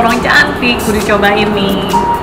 orang cantik, udah cobain nih.